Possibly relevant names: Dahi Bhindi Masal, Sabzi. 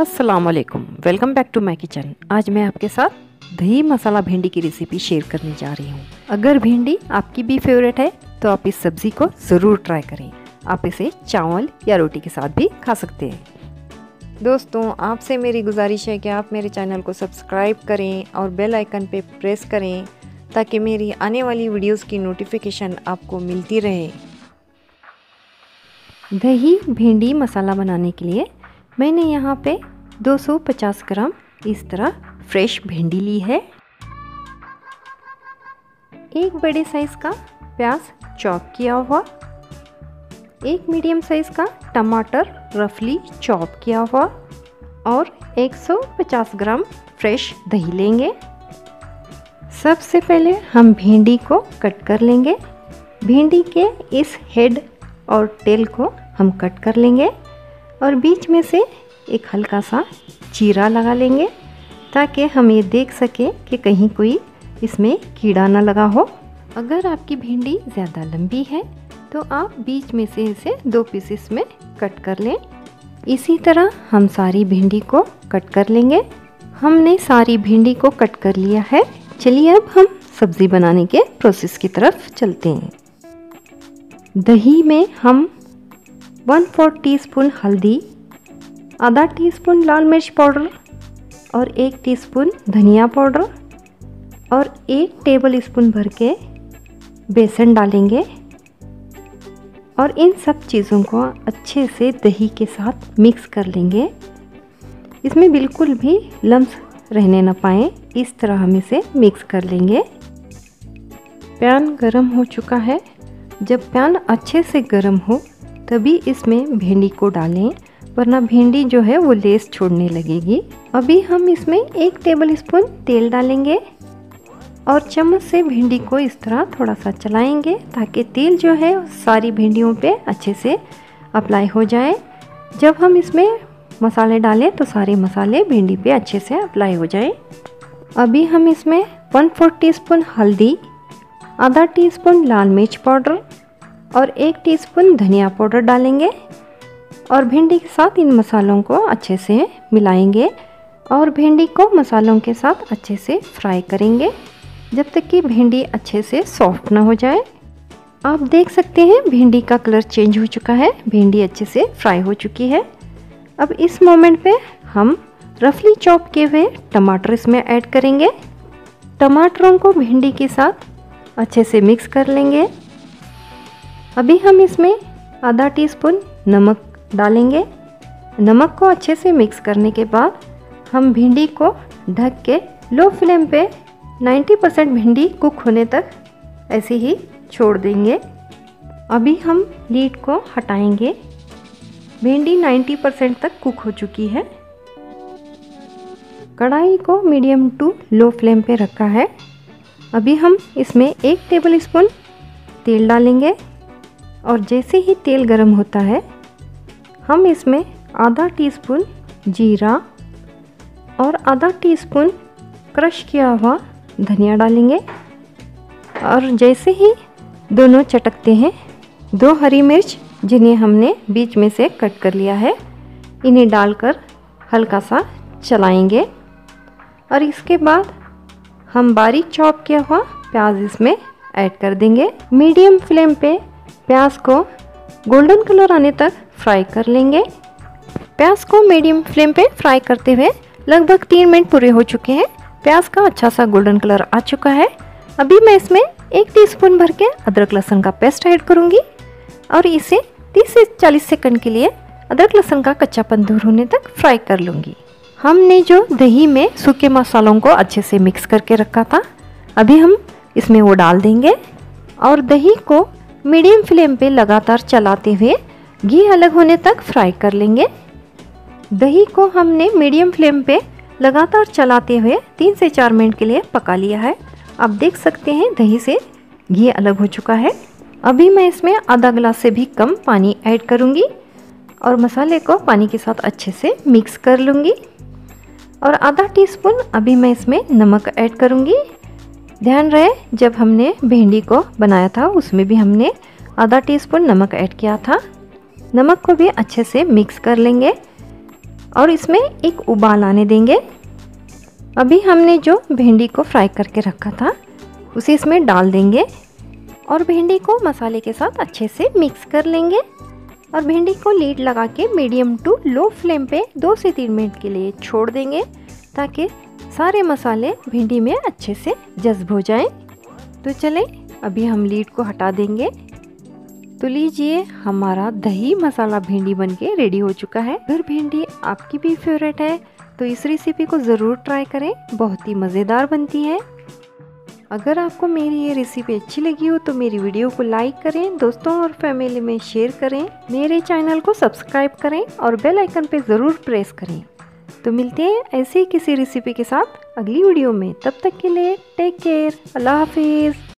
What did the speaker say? अस्सलाम वालेकुम, welcome back to my kitchen. आज मैं आपके साथ दही मसाला भिंडी की रेसिपी शेयर करने जा रही हूँ। अगर भिंडी आपकी भी फेवरेट है तो आप इस सब्ज़ी को ज़रूर ट्राई करें। आप इसे चावल या रोटी के साथ भी खा सकते हैं। दोस्तों, आपसे मेरी गुजारिश है कि आप मेरे चैनल को सब्सक्राइब करें और बेल आइकन पे प्रेस करें ताकि मेरी आने वाली वीडियोज़ की नोटिफिकेशन आपको मिलती रहे। दही भिंडी मसाला बनाने के लिए मैंने यहाँ पे 250 ग्राम इस तरह फ्रेश भिंडी ली है। एक बड़े साइज़ का प्याज चॉप किया हुआ, एक मीडियम साइज़ का टमाटर रफली चॉप किया हुआ और 150 ग्राम फ्रेश दही लेंगे। सबसे पहले हम भिंडी को कट कर लेंगे। भिंडी के इस हेड और टेल को हम कट कर लेंगे और बीच में से एक हल्का सा चीरा लगा लेंगे ताकि हम ये देख सकें कि कहीं कोई इसमें कीड़ा ना लगा हो। अगर आपकी भिंडी ज़्यादा लंबी है तो आप बीच में से इसे दो पीसेस में कट कर लें। इसी तरह हम सारी भिंडी को कट कर लेंगे। हमने सारी भिंडी को कट कर लिया है। चलिए अब हम सब्ज़ी बनाने के प्रोसेस की तरफ चलते हैं। दही में हम 1/4 टीस्पून हल्दी, आधा टीस्पून लाल मिर्च पाउडर और 1 टीस्पून धनिया पाउडर और 1 टेबल स्पून भर के बेसन डालेंगे और इन सब चीज़ों को अच्छे से दही के साथ मिक्स कर लेंगे। इसमें बिल्कुल भी लम्स रहने ना पाए, इस तरह हम इसे मिक्स कर लेंगे। पैन गरम हो चुका है। जब पैन अच्छे से गरम हो तभी इसमें भिंडी को डालें, वरना भिंडी जो है वो लेस छोड़ने लगेगी। अभी हम इसमें 1 टेबलस्पून तेल डालेंगे और चम्मच से भिंडी को इस तरह थोड़ा सा चलाएंगे ताकि तेल जो है सारी भिंडियों पे अच्छे से अप्लाई हो जाए। जब हम इसमें मसाले डालें तो सारे मसाले भिंडी पे अच्छे से अप्लाई हो जाए। अभी हम इसमें 1/4 टीस्पून हल्दी, आधा टीस्पून लाल मिर्च पाउडर और 1 टीस्पून धनिया पाउडर डालेंगे और भिंडी के साथ इन मसालों को अच्छे से मिलाएंगे और भिंडी को मसालों के साथ अच्छे से फ्राई करेंगे जब तक कि भिंडी अच्छे से सॉफ्ट ना हो जाए। आप देख सकते हैं भिंडी का कलर चेंज हो चुका है, भिंडी अच्छे से फ्राई हो चुकी है। अब इस मोमेंट पे हम रफली चॉप किए हुए टमाटर इसमें ऐड करेंगे। टमाटरों को भिंडी के साथ अच्छे से मिक्स कर लेंगे। अभी हम इसमें आधा टीस्पून नमक डालेंगे। नमक को अच्छे से मिक्स करने के बाद हम भिंडी को ढक के लो फ्लेम पे 90% भिंडी कुक होने तक ऐसे ही छोड़ देंगे। अभी हम लीड को हटाएंगे। भिंडी 90% तक कुक हो चुकी है। कढ़ाई को मीडियम टू लो फ्लेम पे रखा है। अभी हम इसमें 1 टेबलस्पून तेल डालेंगे और जैसे ही तेल गर्म होता है हम इसमें आधा टीस्पून जीरा और आधा टीस्पून क्रश किया हुआ धनिया डालेंगे और जैसे ही दोनों चटकते हैं 2 हरी मिर्च जिन्हें हमने बीच में से कट कर लिया है इन्हें डालकर हल्का सा चलाएंगे और इसके बाद हम बारीक चॉप किया हुआ प्याज इसमें ऐड कर देंगे। मीडियम फ्लेम पे प्याज को गोल्डन कलर आने तक फ्राई कर लेंगे। प्याज को मीडियम फ्लेम पे फ्राई करते हुए लगभग 3 मिनट पूरे हो चुके हैं। प्याज का अच्छा सा गोल्डन कलर आ चुका है। अभी मैं इसमें 1 टीस्पून भर के अदरक लहसुन का पेस्ट ऐड करूँगी और इसे 30 से 40 सेकंड के लिए अदरक लहसुन का कच्चापन दूर होने तक फ्राई कर लूँगी। हमने जो दही में सूखे मसालों को अच्छे से मिक्स करके रखा था अभी हम इसमें वो डाल देंगे और दही को मीडियम फ्लेम पे लगातार चलाते हुए घी अलग होने तक फ्राई कर लेंगे। दही को हमने मीडियम फ्लेम पे लगातार चलाते हुए 3 से 4 मिनट के लिए पका लिया है। आप देख सकते हैं दही से घी अलग हो चुका है। अभी मैं इसमें आधा गिलास से भी कम पानी ऐड करूँगी और मसाले को पानी के साथ अच्छे से मिक्स कर लूँगी और आधा टीस्पून अभी मैं इसमें नमक ऐड करूँगी। ध्यान रहे जब हमने भिंडी को बनाया था उसमें भी हमने आधा टीस्पून नमक ऐड किया था। नमक को भी अच्छे से मिक्स कर लेंगे और इसमें एक उबाल आने देंगे। अभी हमने जो भिंडी को फ्राई करके रखा था उसे इसमें डाल देंगे और भिंडी को मसाले के साथ अच्छे से मिक्स कर लेंगे और भिंडी को लीड लगा के मीडियम टू लो फ्लेम पे 2 से 3 मिनट के लिए छोड़ देंगे ताकि सारे मसाले भिंडी में अच्छे से जज्ब हो जाएं। तो चलें अभी हम लीड को हटा देंगे। तो लीजिए हमारा दही मसाला भिंडी बनके रेडी हो चुका है। अगर भिंडी आपकी भी फेवरेट है तो इस रेसिपी को ज़रूर ट्राई करें, बहुत ही मज़ेदार बनती है। अगर आपको मेरी ये रेसिपी अच्छी लगी हो तो मेरी वीडियो को लाइक करें, दोस्तों और फैमिली में शेयर करें, मेरे चैनल को सब्सक्राइब करें और बेल आइकन पे ज़रूर प्रेस करें। तो मिलते हैं ऐसे ही किसी रेसिपी के साथ अगली वीडियो में, तब तक के लिए टेक केयर, अल्लाह हाफिज़।